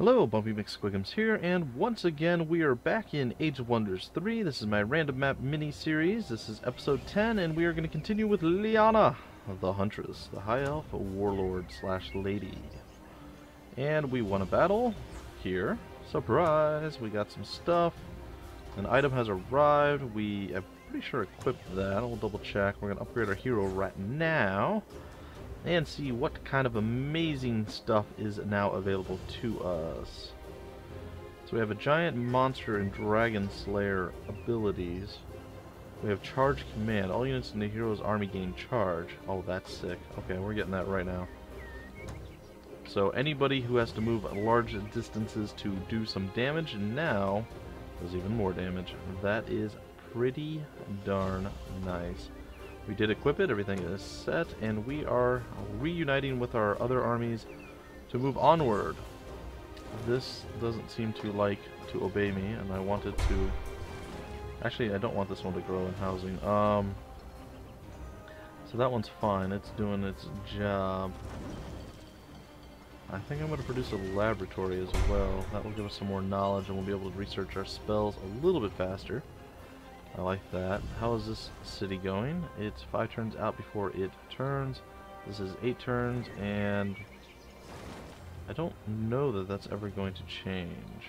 Hello, Bumpy McSquigums here, and once again we are back in Age of Wonders 3. This is my random map mini-series. This is episode 10, and we are going to continue with Liana, the Huntress, the High Elf Warlord slash Lady. And we won a battle here. Surprise! We got some stuff. An item has arrived. We, I'm pretty sure, equipped that. I'll double check. We're going to upgrade our hero right now and see what kind of amazing stuff is now available to us. So we have a giant monster and dragon slayer abilities. We have charge command. All units in the hero's army gain charge. Oh, that's sick. Okay, we're getting that right now. So anybody who has to move large distances to do some damage now does even more damage. That is pretty darn nice. We did equip it, everything is set, and we are reuniting with our other armies to move onward. This doesn't seem to like to obey me, and I wanted to... Actually, I don't want this one to grow in housing. So that one's fine, it's doing its job. I think I'm going to produce a laboratory as well. That will give us some more knowledge, and we'll be able to research our spells a little bit faster. I like that. How is this city going? It's 5 turns out before it turns. This is 8 turns, and I don't know that that's ever going to change.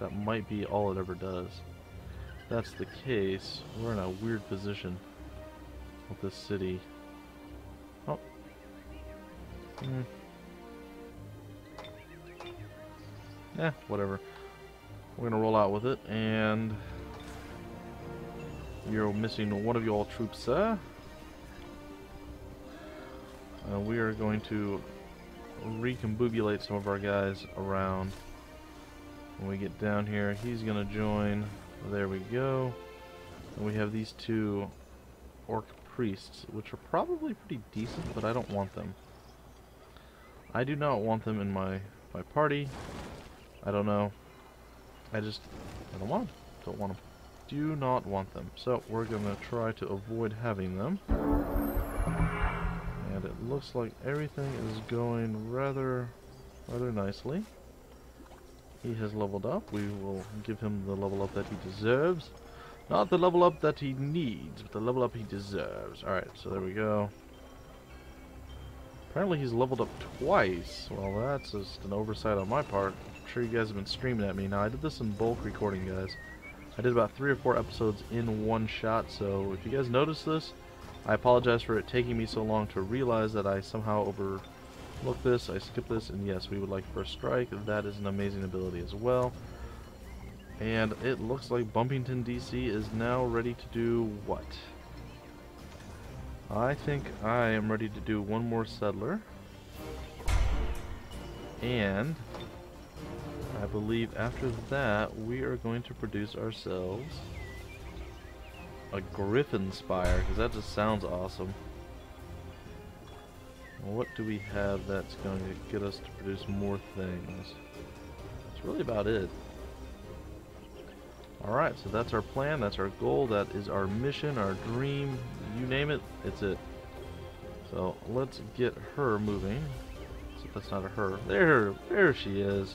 That might be all it ever does. If that's the case, we're in a weird position with this city. Oh. Yeah, whatever. We're going to roll out with it, and... You're missing one of your troops, sir. We are going to recombobulate some of our guys around. When we get down here, he's going to join. There we go. And we have these two orc priests, which are probably pretty decent, but I don't want them. I do not want them in my party. I don't know. I don't want them. Don't want them. Do not want them, so we're gonna try to avoid having them. And it looks like everything is going rather nicely. He has leveled up. We will give him the level up that he deserves, not the level up that he needs, but the level up he deserves. All right, so there we go. Apparently he's leveled up twice. Well, that's just an oversight on my part. I'm sure you guys have been screaming at me. Now I did this in bulk recording, guys. I did about 3 or 4 episodes in one shot, so if you guys notice this, I apologize for it taking me so long to realize that I somehow overlooked this, I skipped this, and yes, we would like First Strike. That is an amazing ability as well. And it looks like Bummington, DC is now ready to do what? I think I am ready to do one more settler. And... I believe after that we are going to produce ourselves a griffin spire, because that just sounds awesome. What do we have that's going to get us to produce more things? That's really about it. Alright, so that's our plan, that's our goal, that is our mission, our dream, you name it, it's it. So let's get her moving. So that's not a her. There she is.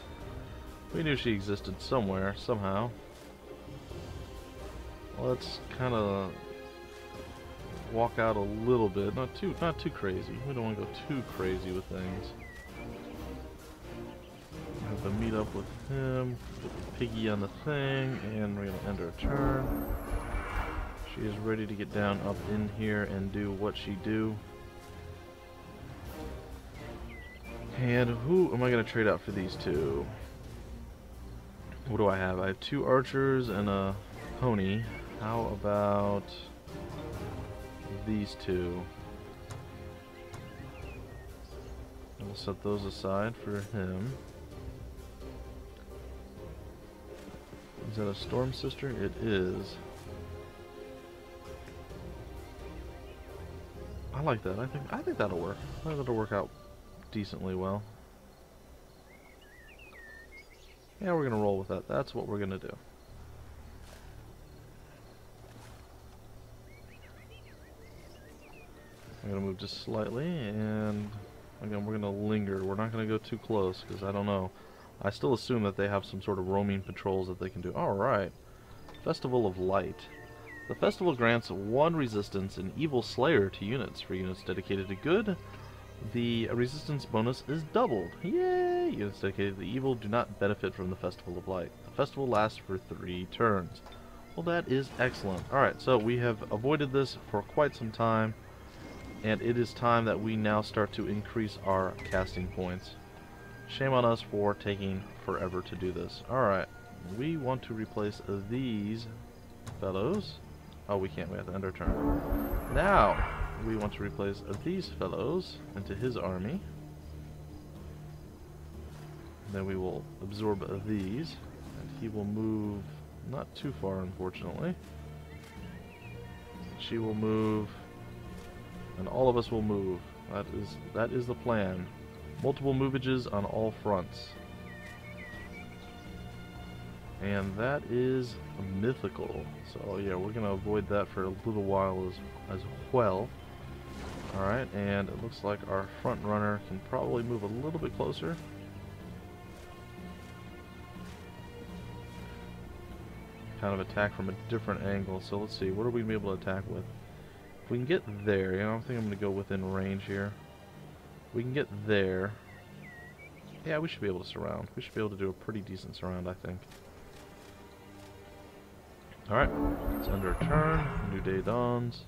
We knew she existed somewhere, somehow. Let's kind of walk out a little bit, not too crazy. We don't want to go too crazy with things. I have to meet up with him, put the piggy on the thing, and we're gonna end her turn. She is ready to get down up in here and do what she do. And who am I gonna trade out for these two? What do I have? I have 2 archers and a pony. How about these two? We'll set those aside for him. Is that a storm sister? It is. I like that. I think that'll work. I think that'll work out decently well. Yeah, we're gonna roll with that. That's what we're gonna do. I'm gonna move just slightly, and again, we're gonna linger. We're not gonna go too close, because I don't know. I still assume that they have some sort of roaming patrols that they can do. Alright. Festival of Light. The festival grants 1 resistance and evil slayer to units. For units dedicated to good, the resistance bonus is doubled. Yay! Units dedicated to the evil do not benefit from the Festival of Light. The festival lasts for 3 turns. Well, that is excellent. Alright, so we have avoided this for quite some time, and it is time that we now start to increase our casting points. Shame on us for taking forever to do this. Alright, we want to replace these fellows. Oh, we can't, we have to end our turn. Now, we want to replace these fellows into his army. Then we will absorb these, and he will move not too far, unfortunately. She will move, and all of us will move. That is the plan. Multiple movages on all fronts. And that is mythical. So yeah, we're gonna avoid that for a little while as well. Alright, and it looks like our front runner can probably move a little bit closer. Kind of attack from a different angle. So let's see, what are we gonna be able to attack with? If we can get there, you know, I think I'm gonna go within range here. We can get there. Yeah, we should be able to surround. We should be able to do a pretty decent surround, I think. Alright, it's under a turn. New day dawns.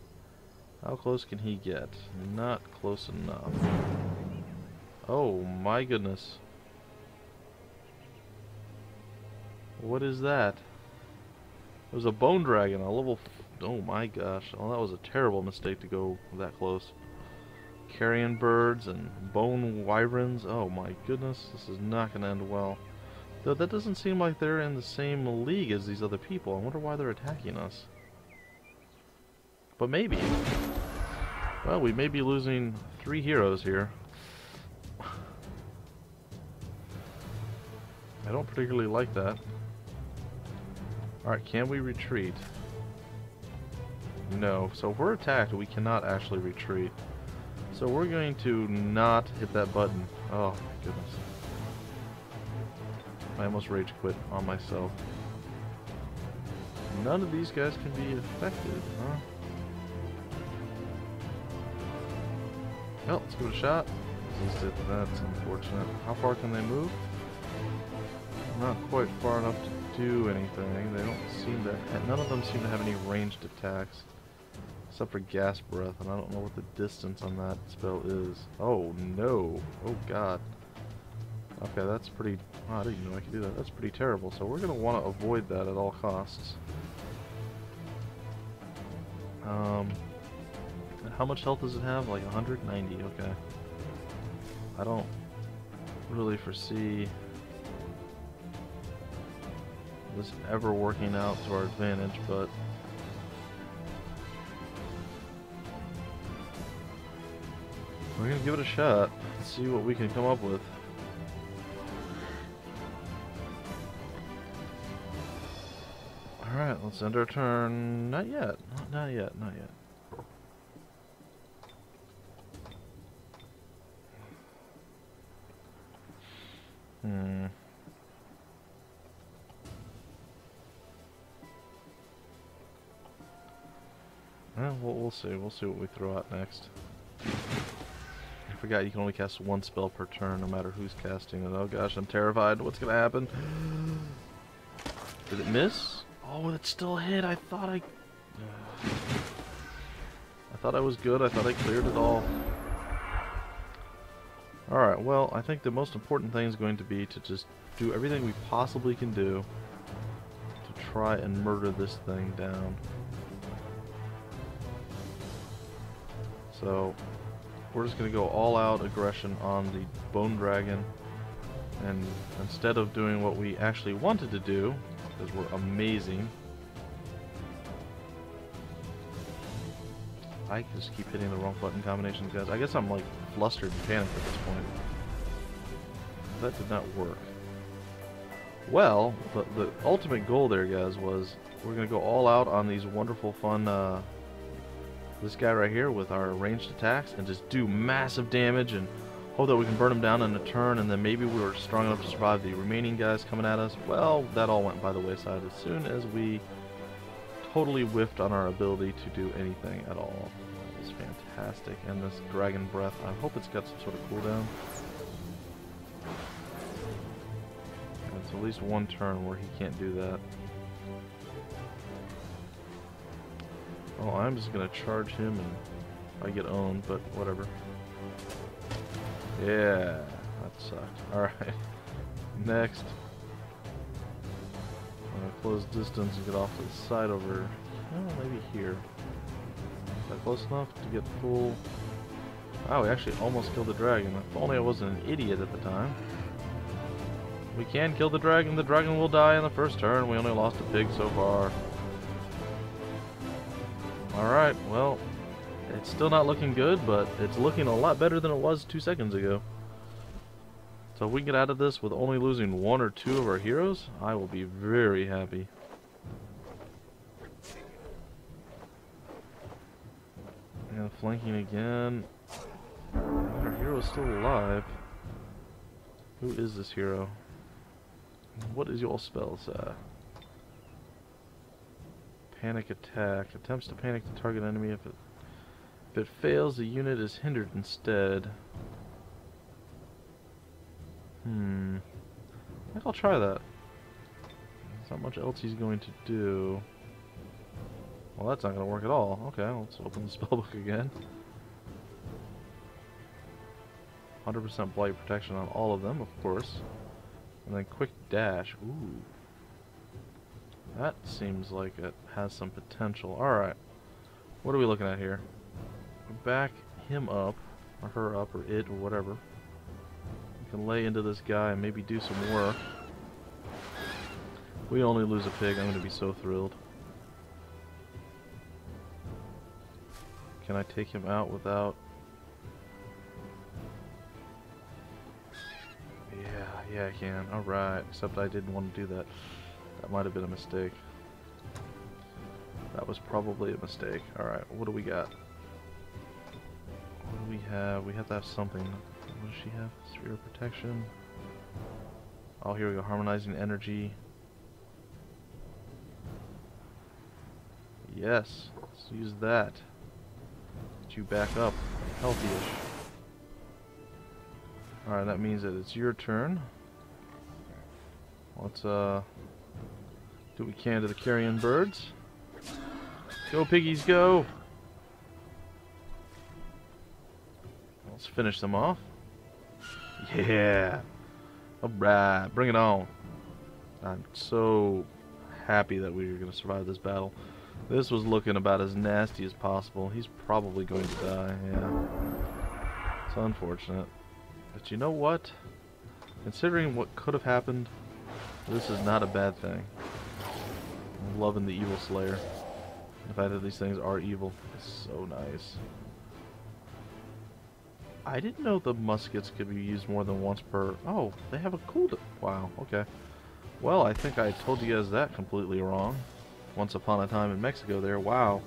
How close can he get? Not close enough. Oh my goodness. What is that? It was a Bone Dragon, a level... Oh my gosh. Oh, that was a terrible mistake to go that close. Carrion birds and bone wyverns. Oh my goodness, this is not going to end well. Though that doesn't seem like they're in the same league as these other people. I wonder why they're attacking us. But maybe. Well, we may be losing 3 heroes here. I don't particularly like that. Alright, can we retreat? No. So if we're attacked, we cannot actually retreat. So we're going to not hit that button. Oh my goodness. I almost rage quit on myself. None of these guys can be affected, huh? Well, let's give it a shot. That's unfortunate. How far can they move? Not quite far enough to do anything. They don't seem to... None of them seem to have any ranged attacks. Except for gas breath, and I don't know what the distance on that spell is. Oh no! Oh god. Okay, that's pretty... Oh, I didn't even know I could do that. That's pretty terrible, so we're going to want to avoid that at all costs. And how much health does it have? Like 190, okay. I don't really foresee this ever working out to our advantage, but... we're going to give it a shot, see what we can come up with. Alright, let's end our turn. Not yet, not yet, not yet. Well, we'll see what we throw out next. I forgot you can only cast 1 spell per turn, no matter who's casting it. Oh gosh, I'm terrified. What's gonna happen? Did it miss? Oh, it still hit. I thought I was good. I thought I cleared it all. Alright, well, I think the most important thing is going to be to just do everything we possibly can do to try and murder this thing down. So... we're just going to go all-out aggression on the Bone Dragon, and instead of doing what we actually wanted to do, because we're amazing, I just keep hitting the wrong button combinations, guys. I guess I'm like flustered and panicked at this point. That did not work. Well, but the ultimate goal there, guys, was we're going to go all-out on these wonderful, fun... this guy right here with our ranged attacks, and just do massive damage and Hope that we can burn them down in a turn, and then maybe we were strong enough to survive the remaining guys coming at us. Well, that all went by the wayside as soon as we totally whiffed on our ability to do anything at all. That was fantastic. And this dragon breath, I hope it's got some sort of cooldown. And it's at least one turn where he can't do that. Oh, I'm just going to charge him and I get owned, but whatever. Yeah, that sucked. Alright, next. I'm going to close distance and get off to the side over, oh, maybe here. Is that close enough to get full? Wow, we actually almost killed the dragon. If only I wasn't an idiot at the time. We can kill the dragon. The dragon will die in the first turn. We only lost a pig so far. Alright, well, it's still not looking good, but it's looking a lot better than it was 2 seconds ago. So if we can get out of this with only losing one or two of our heroes, I will be very happy. And flanking again. Our hero is still alive. Who is this hero? What is your spells? Panic attack. Attempts to panic the target enemy. If it fails, the unit is hindered instead. I think I'll try that. There's not much else he's going to do. Well, that's not going to work at all. Okay, let's open the spellbook again. 100% blight protection on all of them, of course. And then quick dash. Ooh. That seems like it has some potential. Alright. What are we looking at here? Back him up, or her up, or it, or whatever. We can lay into this guy and maybe do some work. We only lose a pig. I'm going to be so thrilled. Can I take him out without... Yeah, I can. Alright, except I didn't want to do that. That might have been a mistake. That was probably a mistake. Alright, what do we got? What do we have? We have to have something. What does she have? Sphere of protection. Oh, here we go. Harmonizing energy. Yes. Let's use that. Get you back up. Healthy-ish. Alright, that means that it's your turn. Let's, do what we can to the carrion birds. Go, piggies, go! Let's finish them off. Yeah! Alright, bring it on. I'm so happy that we were going to survive this battle. This was looking about as nasty as possible. He's probably going to die, yeah. It's unfortunate. But you know what? Considering what could have happened, this is not a bad thing. I'm loving the evil slayer. The fact that these things are evil is so nice. I didn't know the muskets could be used more than once per... Oh, they have a cooldown. Wow, okay. Well, I think I told you guys that completely wrong. Once upon a time in Mexico there. Wow.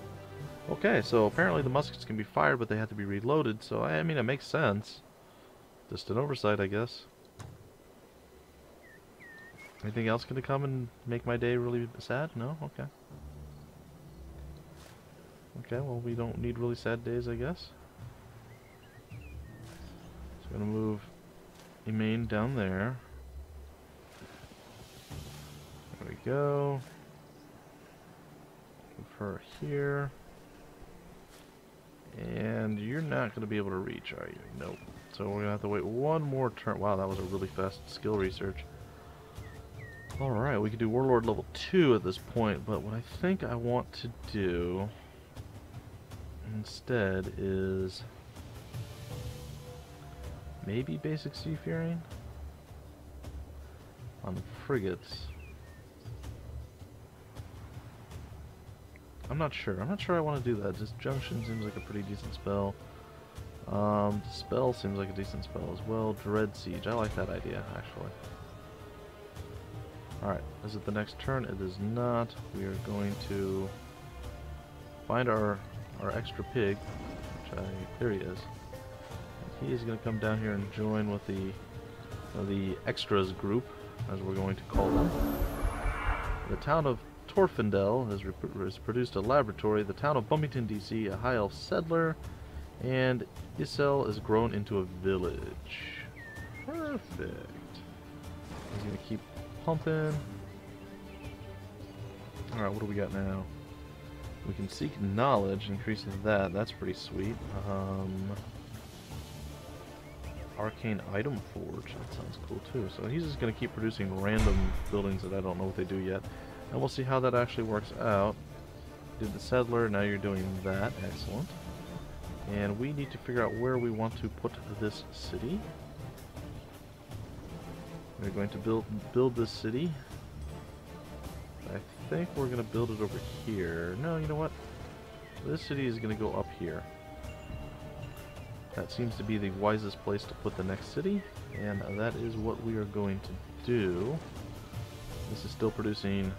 Okay, so apparently the muskets can be fired, but they have to be reloaded. So, I mean, it makes sense. Just an oversight, I guess. Anything else going to come and make my day really sad? No? Okay. Okay, well, we don't need really sad days, I guess. I'm gonna move Imane down there. There we go. Move her here. And you're not gonna be able to reach, are you? Nope. So we're gonna have to wait one more turn. Wow, that was a really fast skill research. Alright, we could do Warlord level 2 at this point, but what I think I want to do instead is... maybe basic seafaring on frigates. I'm not sure. I'm not sure I want to do that. Disjunction seems like a pretty decent spell. Dispel seems like a decent spell as well. Dread siege. I like that idea actually. All right. Is it the next turn? It is not. We are going to find our extra pig, which I there he is. He is going to come down here and join with the extras group, as we're going to call them. The town of Torfendel has produced a laboratory. The town of Bummington, DC, a high elf settler, and Yssel is grown into a village. Perfect. He's going to keep pumping. Alright, what do we got now? We can seek knowledge, increase that. That's pretty sweet. Arcane Item Forge. That sounds cool too. So he's just going to keep producing random buildings that I don't know what they do yet. And we'll see how that actually works out. Did the settler, now you're doing that. Excellent. And we need to figure out where we want to put this city. We're going to build this city. I think we're going to build it over here. No, you know what? This city is going to go up here. That seems to be the wisest place to put the next city, and that is what we are going to do. This is still producing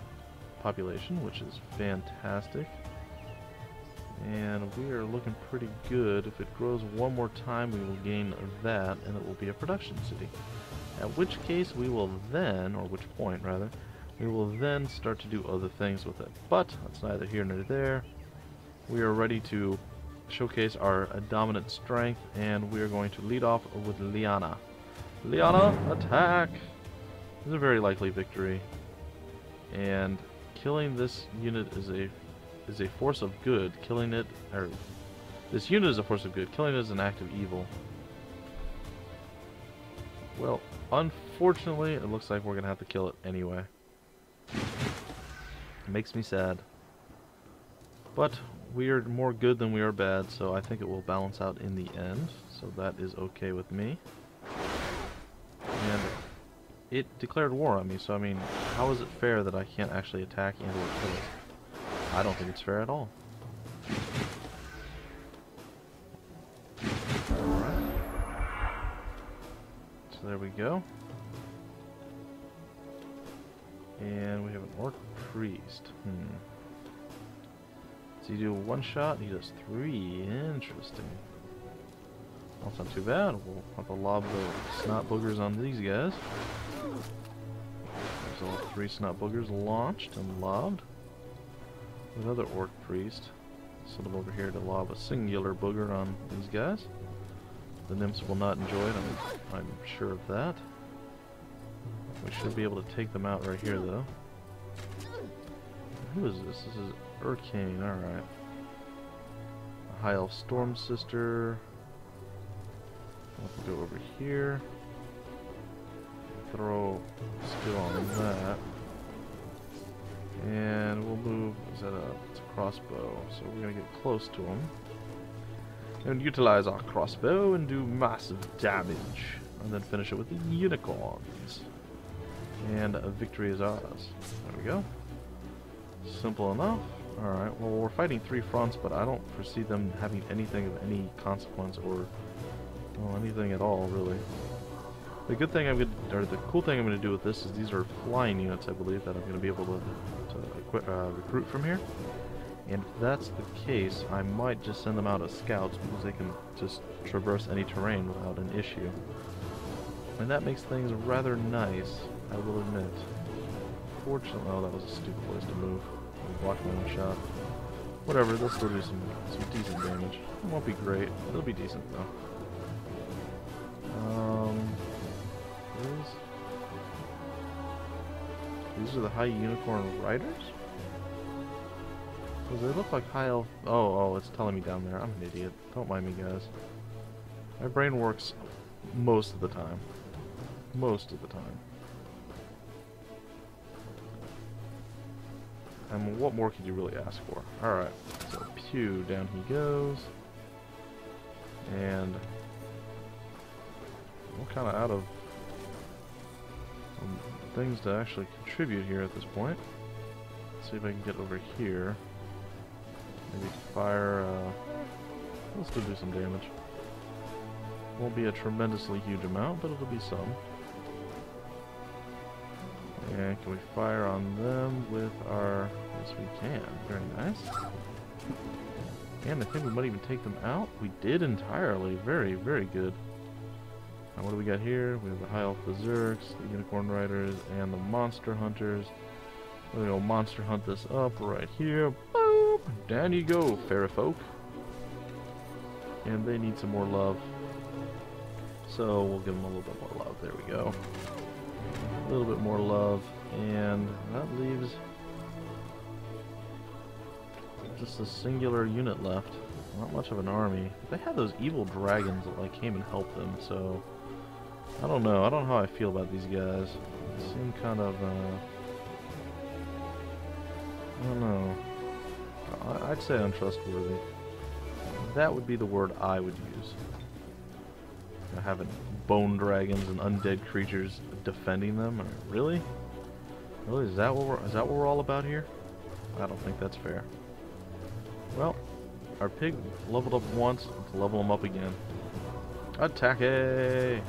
population, which is fantastic. And we are looking pretty good. If it grows one more time, we will gain that, and it will be a production city. At which case we will then, or which point rather, we will then start to do other things with it. But that's neither here nor there. We are ready to showcase our dominant strength, and we are going to lead off with Liana. Liana, attack! This is a very likely victory, and killing this unit is a force of good. Killing it, or this unit is a force of good. Killing it is an act of evil. Well, unfortunately, it looks like we're gonna have to kill it anyway. It makes me sad, but we are more good than we are bad, so I think it will balance out in the end, so that is okay with me. And it declared war on me, so I mean, how is it fair that I can't actually attack and or kill it? I don't think it's fair at all. Alright. So there we go. And we have an orc priest. So you do one shot, and he does three. Interesting. Well, that's not too bad. We'll have to lob the snot boogers on these guys. There's all three snot boogers launched and lobbed. Another orc priest. Send him over here to lob a singular booger on these guys. The nymphs will not enjoy it, I'm sure of that. We should be able to take them out right here, though. Who is this? This is Urkane, alright. A high elf storm sister. We'll go over here. Throw skill on that. And we'll move. Is that a, it's a crossbow? So we're going to get close to him. And utilize our crossbow and do massive damage. And then finish it with the unicorns. And a victory is ours. There we go. Simple enough. Alright, well, we're fighting three fronts, but I don't foresee them having anything of any consequence or, well, anything at all, really. The good thing I'm going to, or the cool thing I'm going to do with this is these are flying units, I believe, that I'm going to be able to recruit from here. And if that's the case, I might just send them out as scouts because they can just traverse any terrain without an issue. And that makes things rather nice, I will admit. Fortunately, oh, that was a stupid place to move. Block one shot. Whatever, they'll still do some decent damage. It won't be great. It'll be decent though. These are the high unicorn riders? Because they look like high elf. Oh, it's telling me down there. I'm an idiot. Don't mind me, guys. My brain works most of the time. Most of the time. I mean, what more could you really ask for? Alright, so pew, down he goes. And we're kind of out of things to actually contribute here at this point. Let's see if I can get over here. Maybe fire, let's still do some damage. Won't be a tremendously huge amount, but it'll be some. And can we fire on them with our... Yes, we can. Very nice. And I think we might even take them out. We did entirely. Very, very good. Now what do we got here? We have the High Elf Berserks, the Unicorn Riders, and the Monster Hunters. We're gonna go monster hunt this up right here. Boop! Down you go, fair folk. And they need some more love. So we'll give them a little bit more love. There we go. A little bit more love. And that leaves just a singular unit left. Not much of an army. They had those evil dragons that like came and helped them, so I don't know. I don't know how I feel about these guys. They seem kind of I don't know. I'd say untrustworthy. That would be the word I would use. Having bone dragons and undead creatures defending them. Really? Really? Is that what we're all about here? I don't think that's fair. Well, our pig leveled up once, let's level him up again. Attack-ay!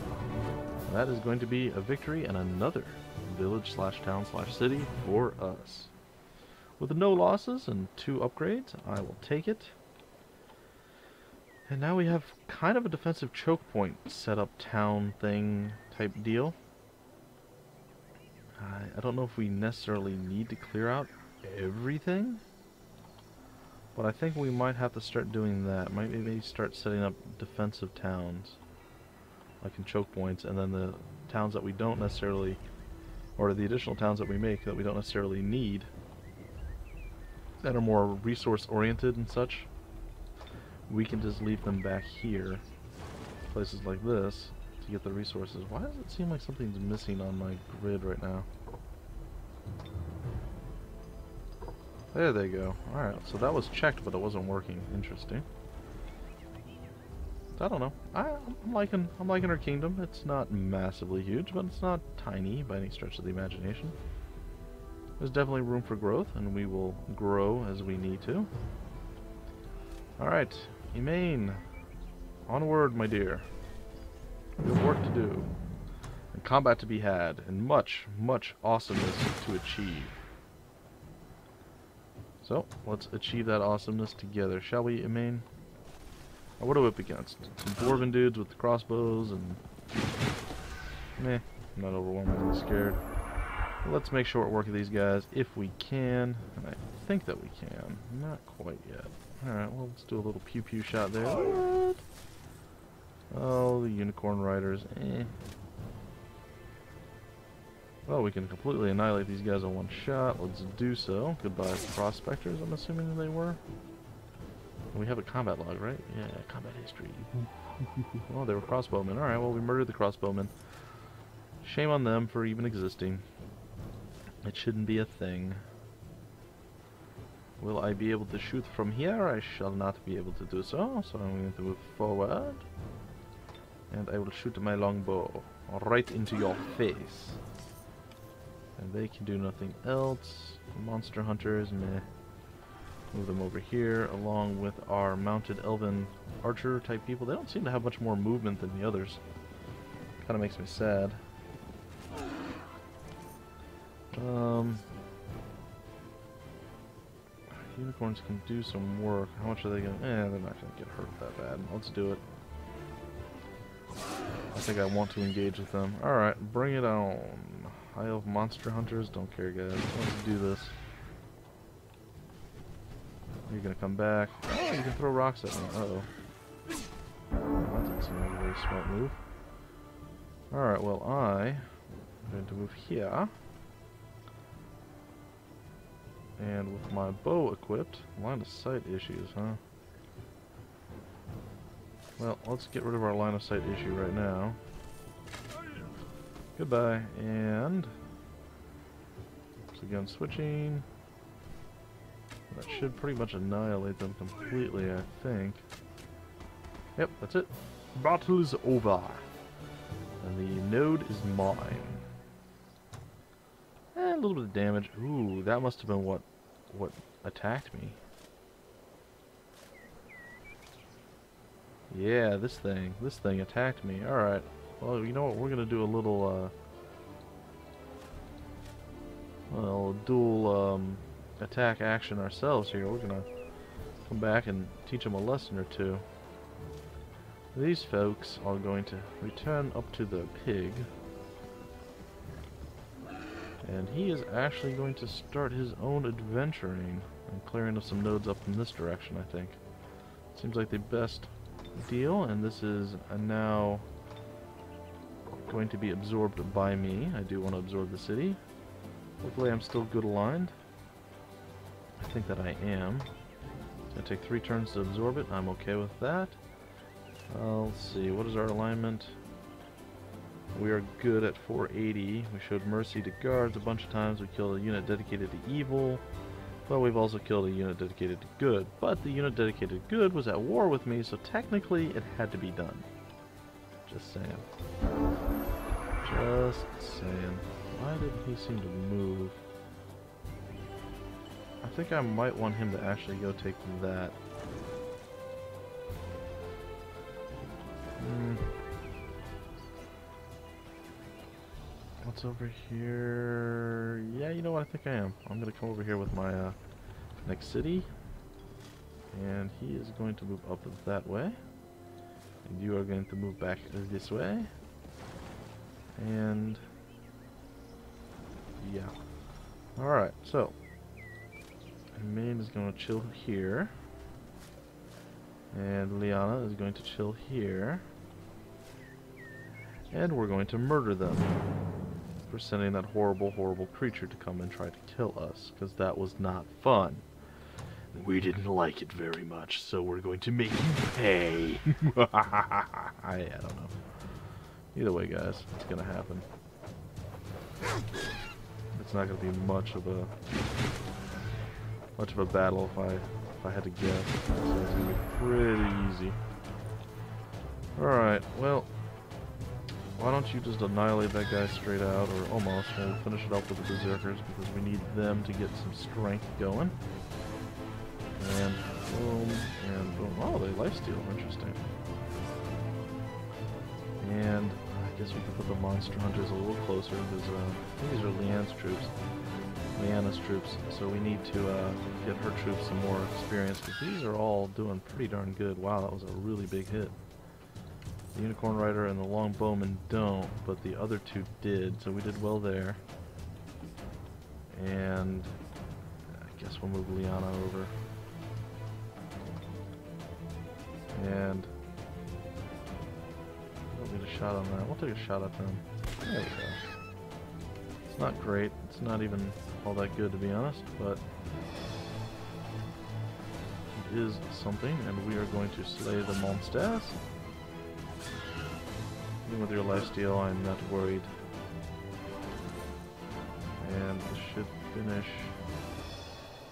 That is going to be a victory and another village/town/city for us. With no losses and 2 upgrades, I will take it. And now we have kind of a defensive choke point set up town thing type deal. I don't know if we necessarily need to clear out everything, but I think we might have to start doing that. Maybe start setting up defensive towns, like in choke points, and then the towns that we don't necessarily, or the additional towns that we make that we don't necessarily need, that are more resource oriented and such, we can just leave them back here, places like this, to get the resources. Why does it seem like something's missing on my grid right now? There they go. Alright, so that was checked, but it wasn't working. Interesting. I don't know. I'm liking our kingdom. It's not massively huge, but it's not tiny by any stretch of the imagination. There's definitely room for growth, and we will grow as we need to. Alright, Imane, onward, my dear. We have work to do, and combat to be had, and much, much awesomeness to achieve. So, let's achieve that awesomeness together, shall we, Imane? Now, what are we up against? Some dwarven dudes with crossbows, and... meh, I'm not overwhelmingly scared. Let's make short work of these guys, if we can, and I think that we can. Not quite yet. Alright, well, let's do a little pew-pew shot there. What? Oh, the Unicorn Riders, eh. Well, we can completely annihilate these guys in one shot. Let's do so. Goodbye, Prospectors, I'm assuming they were. We have a combat log, right? Yeah, combat history. Oh, they were crossbowmen. Alright, well, we murdered the crossbowmen. Shame on them for even existing. It shouldn't be a thing. Will I be able to shoot from here? I shall not be able to do so, so I'm going to move forward. And I will shoot my longbow right into your face. And they can do nothing else. Monster hunters, meh. Move them over here, along with our mounted elven archer type people. They don't seem to have much more movement than the others. Kind of makes me sad. Unicorns can do some work. How much are they gonna... eh, they're not gonna get hurt that bad. Let's do it. I think I want to engage with them. Alright, bring it on. High Elf Monster Hunters? Don't care, guys. Let's do this. You're gonna come back. Oh, you can throw rocks at me. Uh-oh. Well, that doesn't seem like a very smart move. Alright, well, I'm going to move here. And with my bow equipped, line of sight issues, huh? Well, let's get rid of our line of sight issue right now. Goodbye, and... so again, switching. That should pretty much annihilate them completely, I think. Yep, that's it. Battle is over. And the node is mine. A little bit of damage. Ooh, that must have been what attacked me. Yeah, this thing attacked me. All right. Well, you know what? We're gonna do a little, well, dual attack action ourselves here. We're gonna come back and teach them a lesson or two. These folks are going to return up to the pig. And he is actually going to start his own adventuring and clearing up some nodes up in this direction, I think. Seems like the best deal, and this is now going to be absorbed by me. I do want to absorb the city. Hopefully I'm still good aligned. I think that I am. It's going to take 3 turns to absorb it. I'm okay with that. Let's see, what is our alignment? We are good at 480. We showed mercy to guards a bunch of times. We killed a unit dedicated to evil. But we've also killed a unit dedicated to good. But the unit dedicated to good was at war with me, so technically it had to be done. Just saying. Just saying. Why didn't he seem to move? I think I might want him to actually go take that. What's over here? Yeah, you know what? I think I am. I'm going to come over here with my next city. And he is going to move up that way. And you are going to move back this way. And yeah. Alright, so Imane is going to chill here. And Liana is going to chill here. And we're going to murder them for sending that horrible, horrible creature to come and try to kill us, because that was not fun. We didn't like it very much, so we're going to make you pay. I don't know. Either way, guys, it's going to happen. It's not going to be much of a battle if I had to guess. So it's going to be pretty easy. Alright, well, why don't you just annihilate that guy straight out, or almost, and we'll finish it up with the Berserkers, because we need them to get some strength going. And boom, and boom. Oh, they lifesteal. Interesting. And I guess we can put the Monster Hunters a little closer, because these are Liana's troops, so we need to get her troops some more experience, because these are all doing pretty darn good. Wow, that was a really big hit. The Unicorn Rider and the Longbowman don't, but the other two did, so we did well there. And I guess we'll move Liana over. And I don't need a shot on that. We'll take a shot at them. There we go. It's not great. It's not even all that good, to be honest, but it is something, and we are going to slay the monsters. Even with your lifesteal, I'm not worried. And this should finish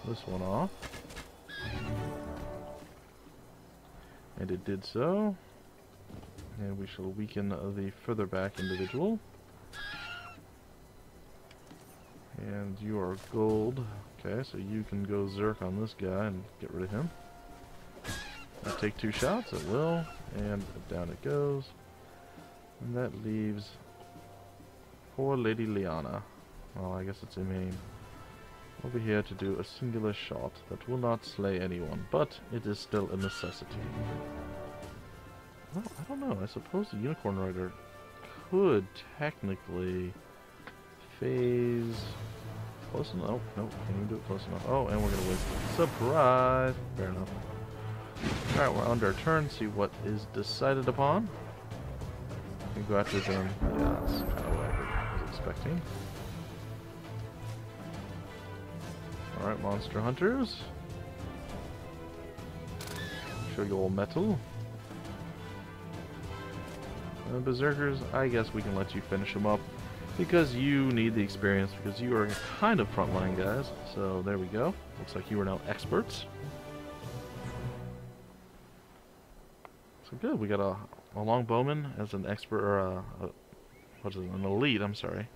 this one off. And it did so. And we shall weaken the further back individual. And you are gold. Okay, so you can go Zerk on this guy and get rid of him. I'll take 2 shots, it will. And down it goes. And that leaves poor Lady Liana. Well, I guess it's Imane. Over here to do a singular shot that will not slay anyone, but it is still a necessity. Well, I don't know. I suppose the Unicorn Rider could technically phase close enough. Nope, can't even do it close enough. Oh, and we're going to waste it. Surprise! Fair enough. Alright, we're under our turn. See what is decided upon. We go after them. Yeah, that's kind of what I was expecting. Alright, Monster Hunters. Show you old metal. And Berserkers, I guess we can let you finish them up, because you need the experience, because you are kind of frontline guys. So there we go. Looks like you are now experts. So good, we got a Longbowman as an expert, or an elite, I'm sorry.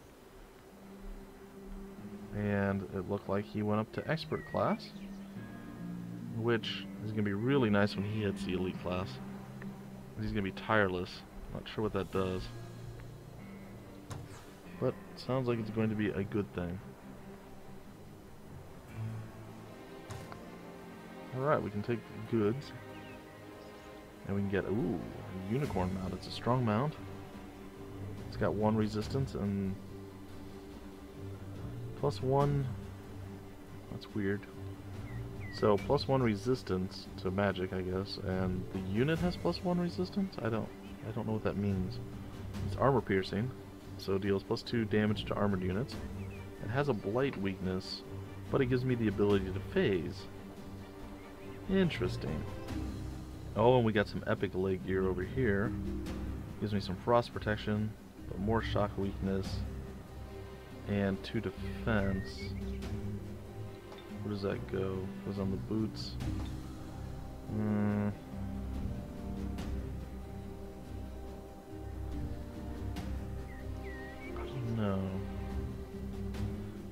And it looked like he went up to expert class, which is going to be really nice when he hits the elite class. He's going to be tireless. Not sure what that does, but it sounds like it's going to be a good thing. Alright, we can take goods. And we can get, ooh, a unicorn mount. It's a strong mount. It's got 1 resistance and +1. That's weird. So, +1 resistance to magic, I guess, and the unit has +1 resistance? I don't know what that means. It's armor piercing, so deals +2 damage to armored units. It has a blight weakness, but it gives me the ability to phase. Interesting. Oh, and we got some epic leg gear over here. Gives me some frost protection, but more shock weakness, and 2 defense. Where does that go? It was on the boots. I don't know.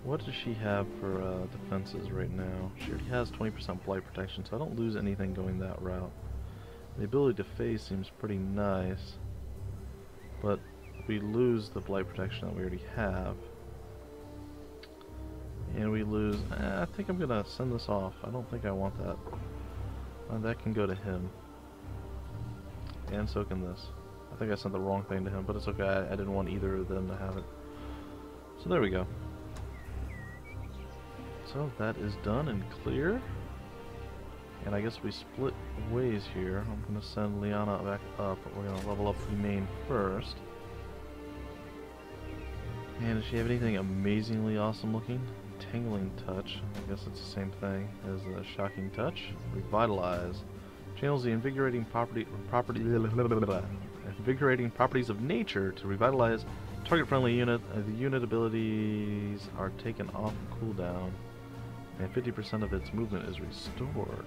What does she have for defenses right now? She already has 20% blight protection, so I don't lose anything going that route. The ability to phase seems pretty nice, but we lose the blight protection that we already have. And we lose... I think I'm gonna send this off. I don't think I want that. That can go to him. And so can this. I think I sent the wrong thing to him, but it's okay. I didn't want either of them to have it. So there we go. So that is done and clear. And I guess we split ways here. I'm gonna send Liana back up. We're gonna level up Imane first. And does she have anything amazingly awesome looking? Tangling Touch, I guess it's the same thing as a Shocking Touch. Revitalize channels the invigorating properties of nature to revitalize target-friendly unit. The unit abilities are taken off cooldown, and 50% of its movement is restored.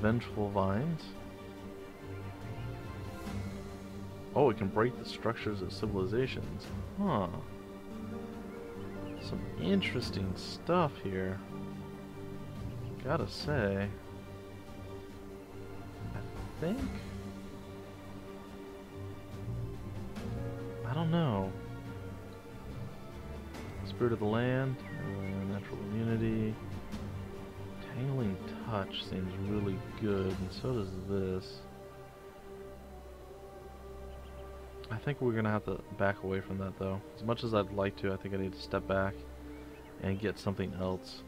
Vengeful Vines. Oh, it can break the structures of civilizations. Huh. Some interesting stuff here. Gotta say, I don't know. Spirit of the Land, Natural Immunity, Tangling Touch seems really good, and so does this. I think we're gonna have to back away from that though. As much as I'd like to, I think I need to step back and get something else.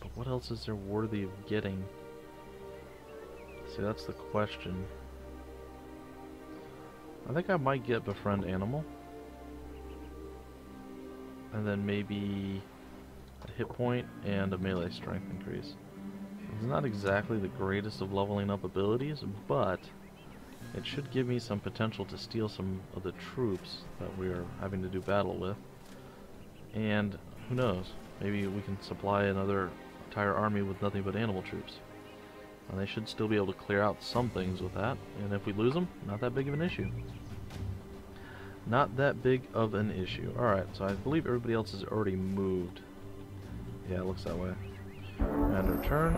But what else is there worthy of getting? See, that's the question. I think I might get Befriend Animal. And then maybe a hit point and a melee strength increase. It's not exactly the greatest of leveling up abilities, but it should give me some potential to steal some of the troops that we are having to do battle with. And who knows, maybe we can supply another entire army with nothing but animal troops. And they should still be able to clear out some things with that. And if we lose them, not that big of an issue. Not that big of an issue. Alright, so I believe everybody else has already moved. Yeah, it looks that way. And our turn.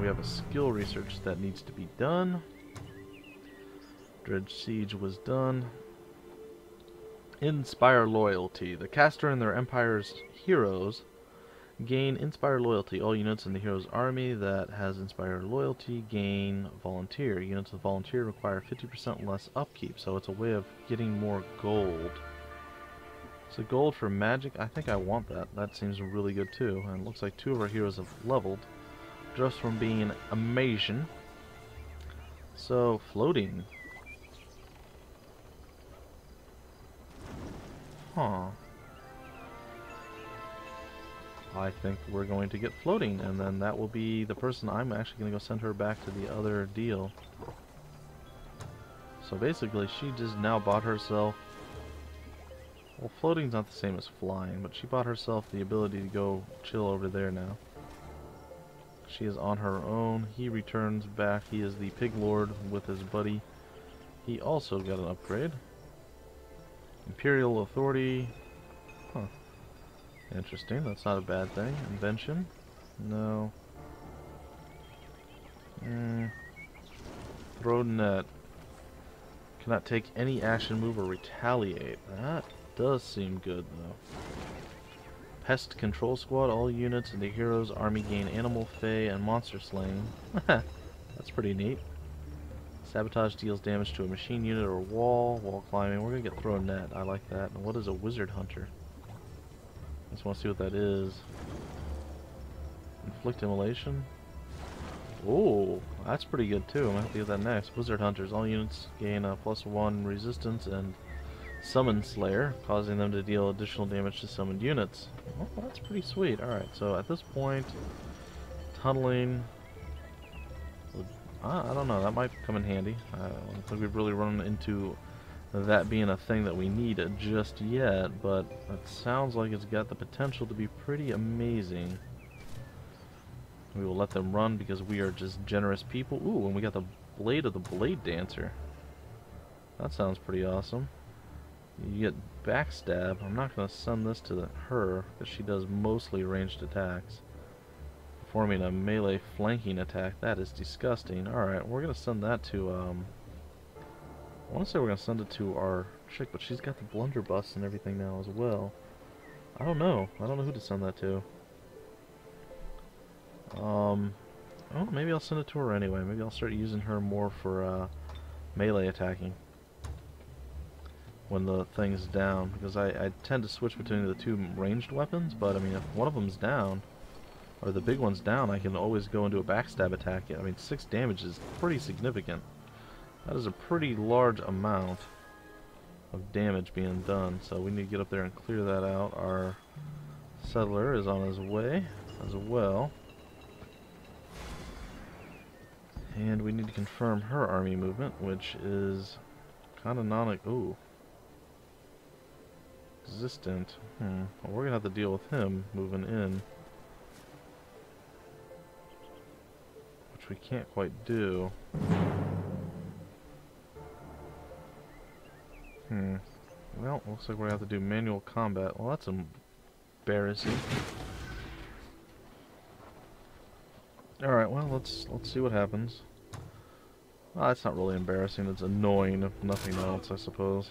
We have a skill research that needs to be done. Dredge Siege was done. Inspire Loyalty. The caster and their empire's heroes gain Inspire Loyalty. All units in the hero's army that has Inspire Loyalty gain Volunteer. Units with Volunteer require 50% less upkeep, so it's a way of getting more gold. So gold for magic, I think I want that. That seems really good too. And it looks like 2 of our heroes have leveled just from being amazing. So, floating. Huh. I think we're going to get floating, and then that will be the person I'm actually going to go send her back to the other deal. So basically, she just now bought herself... Well, floating's not the same as flying, but she bought herself the ability to go chill over there now. She is on her own. He returns back. He is the Pig Lord with his buddy. He also got an upgrade. Imperial Authority, huh, interesting, that's not a bad thing. Invention, no. Throw Net, cannot take any action, move, or retaliate. That does seem good though. Pest Control Squad. All units in the Heroes Army gain Animal, Fey, and Monster Slaying. That's pretty neat. Sabotage deals damage to a machine unit or wall. Wall climbing. We're going to get thrown net. I like that. And what is a Wizard Hunter? I just want to see what that is. Inflict Immolation. Oh, that's pretty good too. I'm going to have to get that next. Wizard Hunters. All units gain a +1 resistance and Summon Slayer, causing them to deal additional damage to summoned units. Well, that's pretty sweet. Alright, so at this point, tunneling. I don't know, that might come in handy. I don't think we've really run into that being a thing that we need just yet, but it sounds like it's got the potential to be pretty amazing. We will let them run because we are just generous people. Ooh, and we got the Blade of the Blade Dancer. That sounds pretty awesome. You get backstab. I'm not going to send this to her because she does mostly ranged attacks. Performing a melee flanking attack. That is disgusting. Alright, we're going to send that to, I want to say we're going to send it to our chick, but she's got the blunderbuss and everything now as well. I don't know. I don't know who to send that to. Oh, maybe I'll send it to her anyway. Maybe I'll start using her more for, melee attacking when the thing's down, because I tend to switch between the two ranged weapons, but I mean if one of them's down, or the big one's down, I can always go into a backstab attack. I mean 6 damage is pretty significant. That is a pretty large amount of damage being done, so we need to get up there and clear that out. Our settler is on his way as well. And we need to confirm her army movement, which is kind of non-existent. Well, we're gonna have to deal with him moving in, which we can't quite do. Well, looks like we're gonna have to do manual combat. Well, that's embarrassing. All right. Well, let's see what happens. Well, that's not really embarrassing. It's annoying if nothing else, I suppose.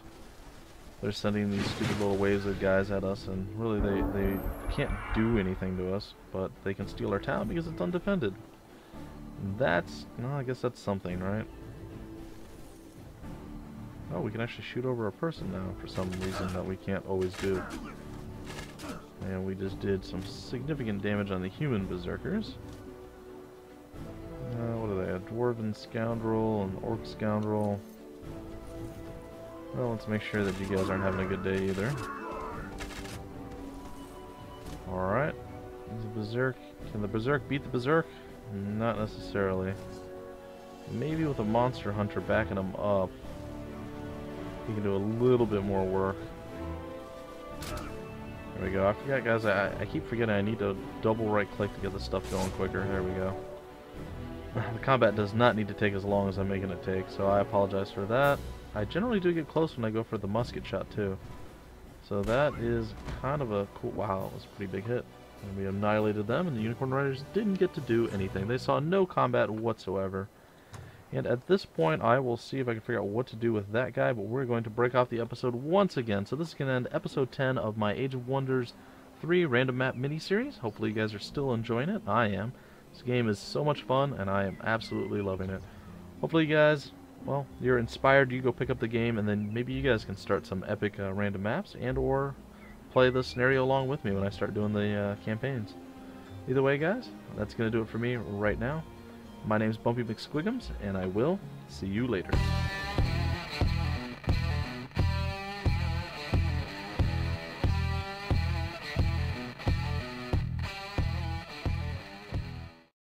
They're sending these stupid little waves of guys at us, and really they can't do anything to us, but they can steal our town because it's undefended. That's, well, I guess that's something, right? Oh, we can actually shoot over a person now for some reason that we can't always do. And we just did some significant damage on the human berserkers. What are they? A dwarven scoundrel, an orc scoundrel. Well, let's make sure that you guys aren't having a good day either. Alright. Can the Berserk beat the Berserk? Not necessarily. Maybe with a Monster Hunter backing him up, he can do a little bit more work. There we go. I forgot, guys. I keep forgetting I need to double right click to get this stuff going quicker. There we go. The combat does not need to take as long as I'm making it take, so I apologize for that. I generally do get close when I go for the musket shot too. So that is kind of a cool... Wow, it was a pretty big hit. And we annihilated them, and the Unicorn Riders didn't get to do anything. They saw no combat whatsoever. And at this point, I will see if I can figure out what to do with that guy, but we're going to break off the episode once again. So this is going to end episode 10 of my Age of Wonders 3 random map miniseries. Hopefully you guys are still enjoying it. I am. This game is so much fun, and I am absolutely loving it. Hopefully you guys... Well, you're inspired, you go pick up the game, and then maybe you guys can start some epic random maps, and or play the scenario along with me when I start doing the campaigns. Either way, guys, that's going to do it for me right now. My name's Bumpy McSquigums, and I will see you later.